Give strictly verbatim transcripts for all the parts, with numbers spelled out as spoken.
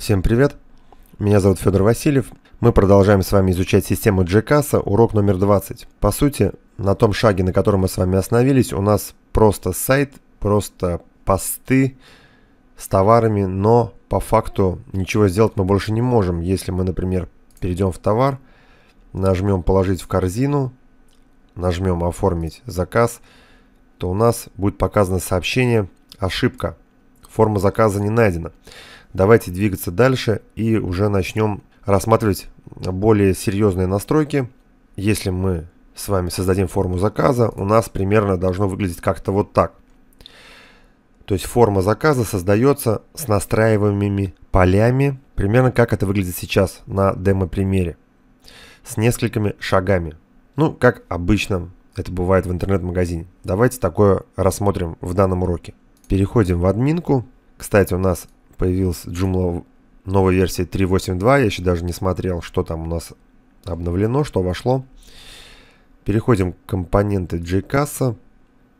Всем привет! Меня зовут Федор Васильев. Мы продолжаем с вами изучать систему Jkassa, урок номер двадцать. По сути, на том шаге, на котором мы с вами остановились, у нас просто сайт, просто посты с товарами, но по факту ничего сделать мы больше не можем. Если мы, например, перейдем в товар, нажмем «Положить в корзину», нажмем «Оформить заказ», то у нас будет показано сообщение «Ошибка. Форма заказа не найдена». Давайте двигаться дальше и уже начнем рассматривать более серьезные настройки. Если мы с вами создадим форму заказа, у нас примерно должно выглядеть как-то вот так. То есть форма заказа создается с настраиваемыми полями, примерно как это выглядит сейчас на демо-примере, с несколькими шагами. Ну, как обычно это бывает в интернет-магазине. Давайте такое рассмотрим в данном уроке. Переходим в админку. Кстати, у нас появилась Joomla новой версии три точка восемь точка два. Я еще даже не смотрел, что там у нас обновлено, что вошло. Переходим к компоненты Jkassa.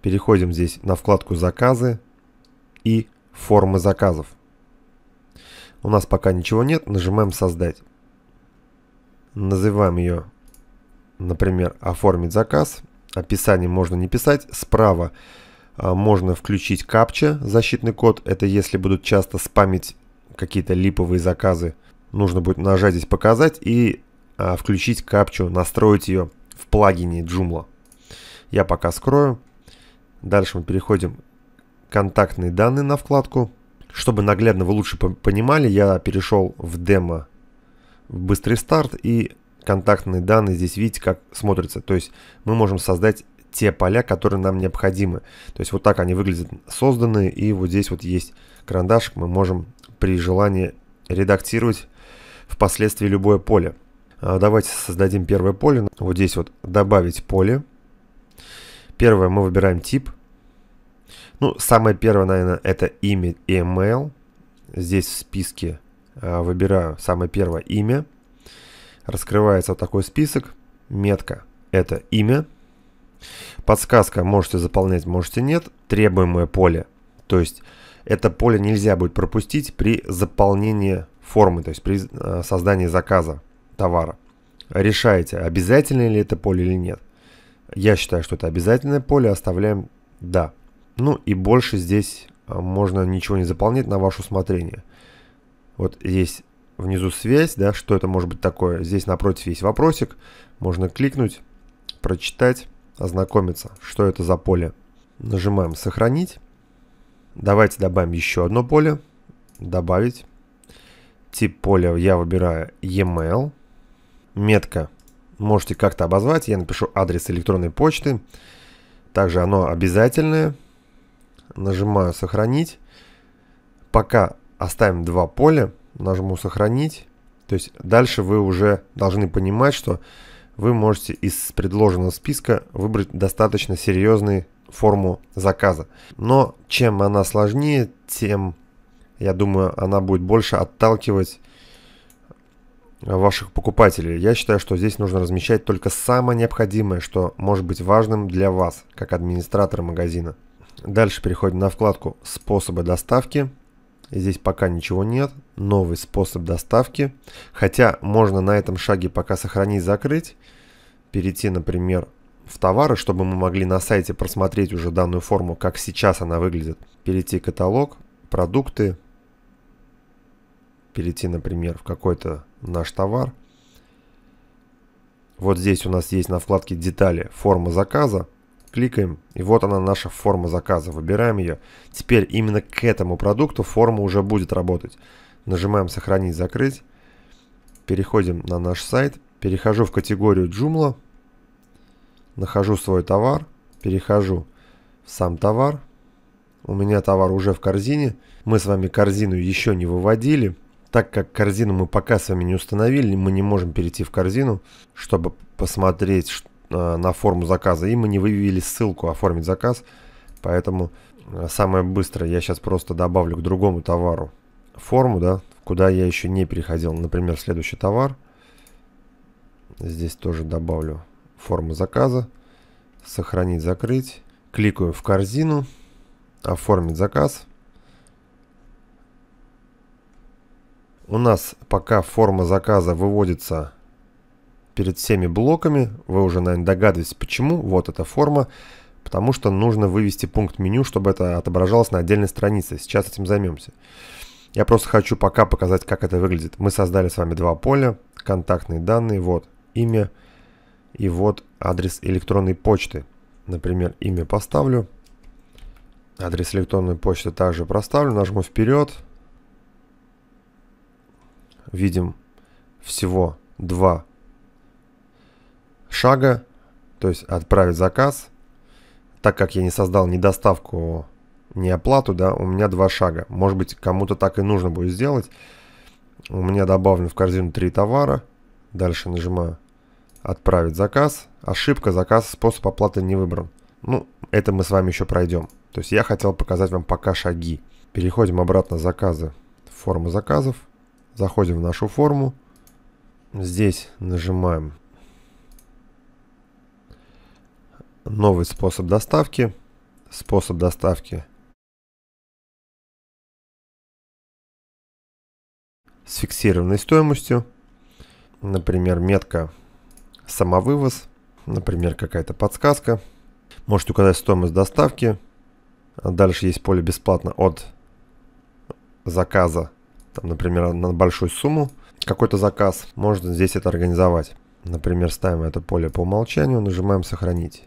Переходим здесь на вкладку «Заказы» и «Формы заказов». У нас пока ничего нет. Нажимаем «Создать». Называем ее, например, «Оформить заказ». Описание можно не писать. Справа можно включить капча, защитный код. Это если будут часто спамить какие-то липовые заказы. Нужно будет нажать здесь «Показать» и а, включить капчу, настроить ее в плагине Joomla. Я пока скрою. Дальше мы переходим к контактные данные на вкладку. Чтобы наглядно вы лучше понимали, я перешел в демо, в быстрый старт, и контактные данные здесь видите, как смотрятся. То есть мы можем создать те поля, которые нам необходимы. То есть вот так они выглядят созданные, и вот здесь вот есть карандашик, мы можем при желании редактировать впоследствии любое поле. Давайте создадим первое поле. Вот здесь вот «Добавить поле». Первое мы выбираем тип. Ну, самое первое, наверное, это имя и email. Здесь в списке выбираю самое первое имя. Раскрывается вот такой список. Метка – это имя. Подсказка: можете заполнять, можете нет. Требуемое поле, то есть это поле нельзя будет пропустить при заполнении формы, то есть при создании заказа товара. Решаете, обязательно ли это поле или нет. Я считаю, что это обязательное поле, оставляем «Да». Ну и больше здесь можно ничего не заполнять, на ваше усмотрение. Вот здесь внизу связь, да, что это может быть такое. Здесь напротив есть вопросик, можно кликнуть, прочитать, ознакомиться, что это за поле. Нажимаем «Сохранить». Давайте добавим еще одно поле. «Добавить». Тип поля я выбираю «E-mail». Метка можете как-то обозвать. Я напишу адрес электронной почты. Также оно обязательное. Нажимаю «Сохранить». Пока оставим два поля. Нажму «Сохранить». То есть дальше вы уже должны понимать, что вы можете из предложенного списка выбрать достаточно серьезную форму заказа. Но чем она сложнее, тем, я думаю, она будет больше отталкивать ваших покупателей. Я считаю, что здесь нужно размещать только самое необходимое, что может быть важным для вас, как администратора магазина. Дальше переходим на вкладку «Способы доставки». Здесь пока ничего нет. Новый способ доставки. Хотя можно на этом шаге пока «Сохранить», «Закрыть». Перейти, например, в товары, чтобы мы могли на сайте просмотреть уже данную форму, как сейчас она выглядит. Перейти в каталог, продукты. Перейти, например, в какой-то наш товар. Вот здесь у нас есть на вкладке «Детали» форма заказа. Кликаем, и вот она, наша форма заказа. Выбираем ее. Теперь именно к этому продукту форма уже будет работать. Нажимаем «Сохранить», «Закрыть». Переходим на наш сайт. Перехожу в категорию Joomla. Нахожу свой товар. Перехожу в сам товар. У меня товар уже в корзине. Мы с вами корзину еще не выводили. Так как корзину мы пока с вами не установили, мы не можем перейти в корзину, чтобы посмотреть, что на форму заказа, и мы не вывели ссылку «Оформить заказ», поэтому самое быстрое я сейчас просто добавлю к другому товару форму, да, куда я еще не переходил. Например, следующий товар. Здесь тоже добавлю форму заказа. «Сохранить», «Закрыть». Кликаю в корзину, «Оформить заказ». У нас пока форма заказа выводится перед всеми блоками. Вы уже, наверное, догадываетесь, почему. Вот эта форма. Потому что нужно вывести пункт меню, чтобы это отображалось на отдельной странице. Сейчас этим займемся. Я просто хочу пока показать, как это выглядит. Мы создали с вами два поля. Контактные данные. Вот имя. И вот адрес электронной почты. Например, имя поставлю. Адрес электронной почты также проставлю. Нажму вперед. Видим всего два шага, то есть отправить заказ. Так как я не создал ни доставку, ни оплату, да, у меня два шага. Может быть, кому-то так и нужно будет сделать. У меня добавлено в корзину три товара. Дальше нажимаю «Отправить заказ». Ошибка, заказ, способ оплаты не выбран. Ну, это мы с вами еще пройдем. То есть я хотел показать вам пока шаги. Переходим обратно в заказы, в форму заказов. Заходим в нашу форму. Здесь нажимаем новый способ доставки. Способ доставки с фиксированной стоимостью. Например, метка самовывоз. Например, какая-то подсказка. Можете указать стоимость доставки. Дальше есть поле бесплатно от заказа. Там, например, на большую сумму какой-то заказ, можно здесь это организовать. Например, ставим это поле по умолчанию, нажимаем «Сохранить».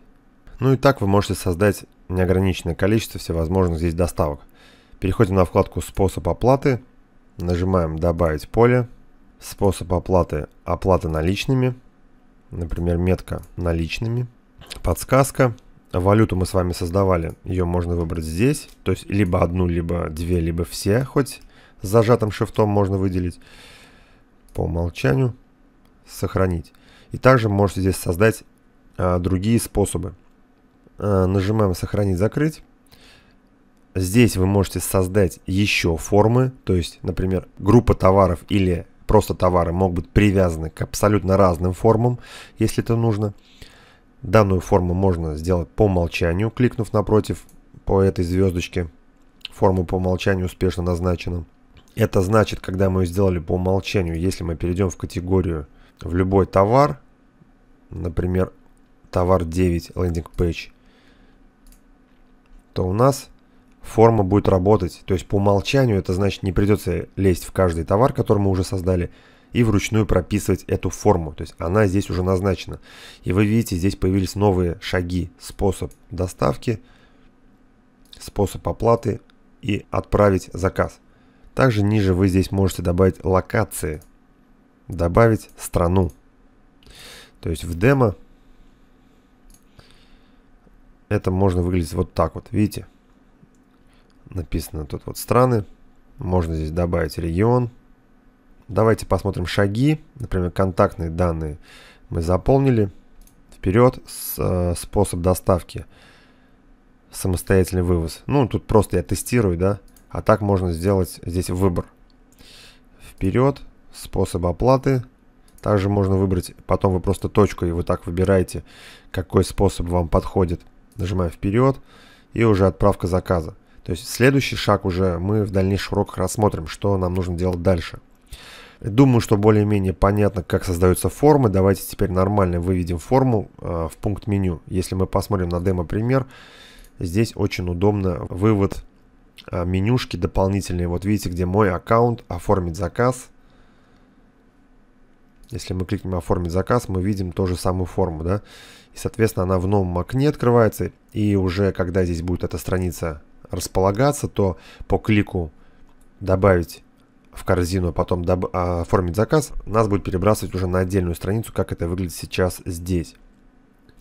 Ну и так вы можете создать неограниченное количество всевозможных здесь доставок. Переходим на вкладку «Способ оплаты», нажимаем «Добавить поле», «Способ оплаты» – «Оплата наличными», например, метка «Наличными», «Подсказка». Валюту мы с вами создавали, ее можно выбрать здесь, то есть либо одну, либо две, либо все хоть. С зажатым шифтом можно выделить по умолчанию, сохранить. И также можете здесь создать а, другие способы. А, нажимаем «Сохранить», «Закрыть». Здесь вы можете создать еще формы, то есть, например, группа товаров или просто товары могут быть привязаны к абсолютно разным формам, если это нужно. Данную форму можно сделать по умолчанию, кликнув напротив по этой звездочке. Форма по умолчанию успешно назначена. Это значит, когда мы ее сделали по умолчанию, если мы перейдем в категорию в любой товар, например, товар девять, лендинг пейдж, то у нас форма будет работать. То есть по умолчанию это значит, не придется лезть в каждый товар, который мы уже создали, и вручную прописывать эту форму. То есть она здесь уже назначена. И вы видите, здесь появились новые шаги. Способ доставки, способ оплаты и «Отправить заказ». Также ниже вы здесь можете добавить локации, добавить страну. То есть в демо это можно выглядеть вот так вот. Видите? Написано тут вот страны. Можно здесь добавить регион. Давайте посмотрим шаги. Например, контактные данные мы заполнили. Вперед, способ доставки. Самостоятельный вывоз. Ну, тут просто я тестирую, да. А так можно сделать здесь выбор. Вперед. Способ оплаты. Также можно выбрать. Потом вы просто точкой вот так выбираете, какой способ вам подходит. Нажимаем вперед. И уже отправка заказа. То есть следующий шаг уже мы в дальнейших уроках рассмотрим, что нам нужно делать дальше. Думаю, что более-менее понятно, как создаются формы. Давайте теперь нормально выведем форму э, в пункт меню. Если мы посмотрим на демо-пример, здесь очень удобно вывод менюшки дополнительные. Вот видите, где мой аккаунт, оформить заказ. Если мы кликнем оформить заказ, мы видим ту же самую форму, да. И, соответственно, она в новом окне открывается. И уже когда здесь будет эта страница располагаться, то по клику добавить в корзину, а потом оформить заказ, нас будет перебрасывать уже на отдельную страницу, как это выглядит сейчас здесь.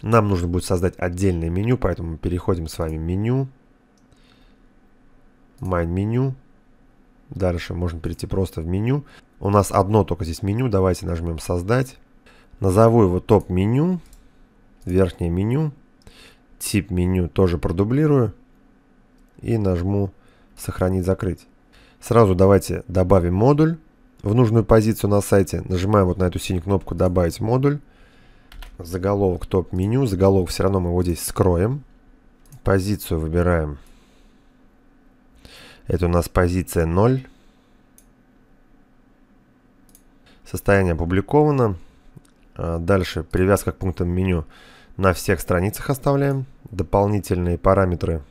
Нам нужно будет создать отдельное меню, поэтому переходим с вами в меню. My меню. Дальше можно перейти просто в меню. У нас одно только здесь меню. Давайте нажмем «Создать». Назову его топ-меню. Верхнее меню. Тип меню тоже продублирую. И нажму «Сохранить, закрыть». Сразу давайте добавим модуль в нужную позицию на сайте. Нажимаем вот на эту синюю кнопку «Добавить модуль». Заголовок топ-меню. Заголовок все равно мы его здесь скроем. Позицию выбираем. Это у нас позиция ноль. Состояние опубликовано. Дальше привязка к пунктам меню на всех страницах оставляем. Дополнительные параметры.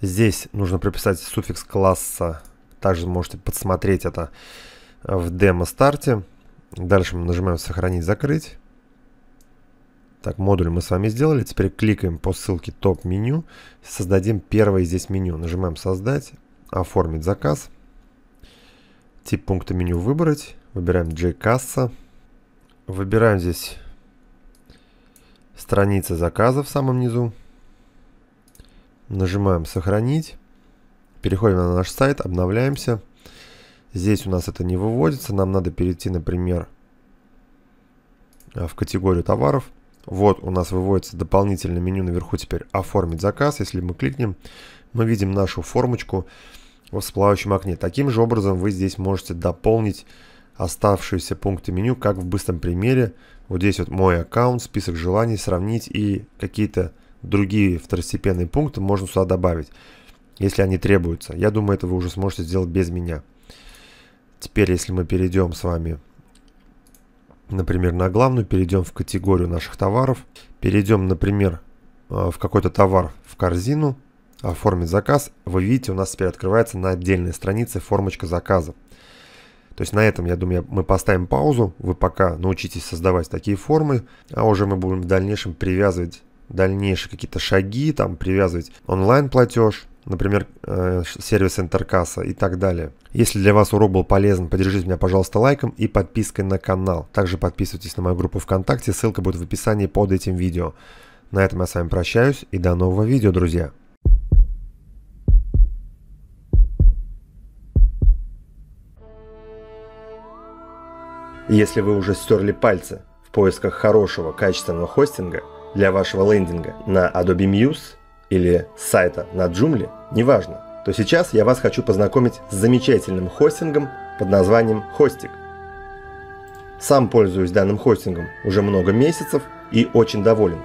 Здесь нужно прописать суффикс класса. Также можете подсмотреть это в демо-старте. Дальше мы нажимаем «Сохранить», «Закрыть». Так, модуль мы с вами сделали. Теперь кликаем по ссылке «Топ-меню». Создадим первое здесь меню. Нажимаем «Создать», «Оформить заказ». Тип пункта меню «Выбрать». Выбираем «Jkassa». Выбираем здесь страницы заказа в самом низу. Нажимаем «Сохранить». Переходим на наш сайт, обновляемся. Здесь у нас это не выводится. Нам надо перейти, например, в категорию товаров. Вот у нас выводится дополнительное меню наверху теперь «Оформить заказ». Если мы кликнем, мы видим нашу формочку в всплывающем окне. Таким же образом вы здесь можете дополнить оставшиеся пункты меню, как в быстром примере. Вот здесь вот «Мой аккаунт», «Список желаний», «Сравнить» и какие-то другие второстепенные пункты можно сюда добавить, если они требуются. Я думаю, это вы уже сможете сделать без меня. Теперь, если мы перейдем с вами, например, на главную, перейдем в категорию наших товаров, перейдем, например, в какой-то товар в корзину, «Оформить заказ», вы видите, у нас теперь открывается на отдельной странице формочка заказа. То есть на этом, я думаю, мы поставим паузу, вы пока научитесь создавать такие формы, а уже мы будем в дальнейшем привязывать дальнейшие какие-то шаги, там привязывать онлайн-платеж, например, сервис Интеркасса и так далее. Если для вас урок был полезен, поддержите меня, пожалуйста, лайком и подпиской на канал. Также подписывайтесь на мою группу ВКонтакте, ссылка будет в описании под этим видео. На этом я с вами прощаюсь и до нового видео, друзья. Если вы уже стерли пальцы в поисках хорошего, качественного хостинга для вашего лендинга на Adobe Muse или сайта на Joomla, неважно, то сейчас я вас хочу познакомить с замечательным хостингом под названием Хостик. Сам пользуюсь данным хостингом уже много месяцев и очень доволен.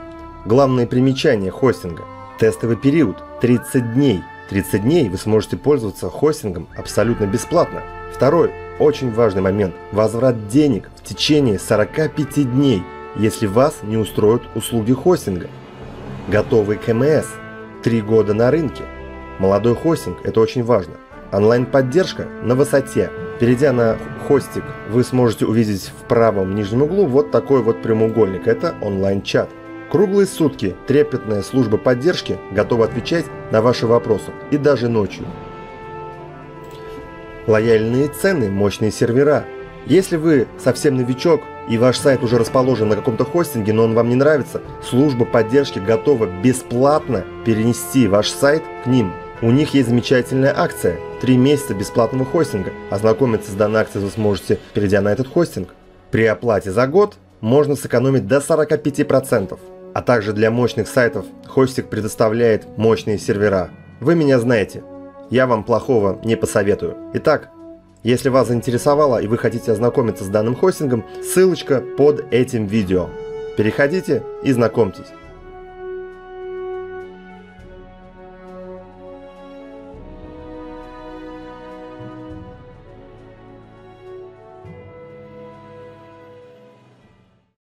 Главное примечание хостинга – тестовый период тридцать дней. тридцать дней вы сможете пользоваться хостингом абсолютно бесплатно. Второй очень важный момент – возврат денег в течение сорока пяти дней, если вас не устроят услуги хостинга. Готовый КМС – три года на рынке. Молодой хостинг – это очень важно. Онлайн-поддержка на высоте. Перейдя на Хостик, вы сможете увидеть в правом нижнем углу вот такой вот прямоугольник – это онлайн-чат. Круглые сутки трепетная служба поддержки готова отвечать на ваши вопросы и даже ночью. Лояльные цены, мощные сервера. Если вы совсем новичок и ваш сайт уже расположен на каком-то хостинге, но он вам не нравится, служба поддержки готова бесплатно перенести ваш сайт к ним. У них есть замечательная акция – три месяца бесплатного хостинга. Ознакомиться с данной акцией вы сможете, перейдя на этот хостинг. При оплате за год можно сэкономить до сорока пяти процентов. А также для мощных сайтов Хостик предоставляет мощные сервера. Вы меня знаете. Я вам плохого не посоветую. Итак, если вас заинтересовало и вы хотите ознакомиться с данным хостингом, ссылочка под этим видео. Переходите и знакомьтесь.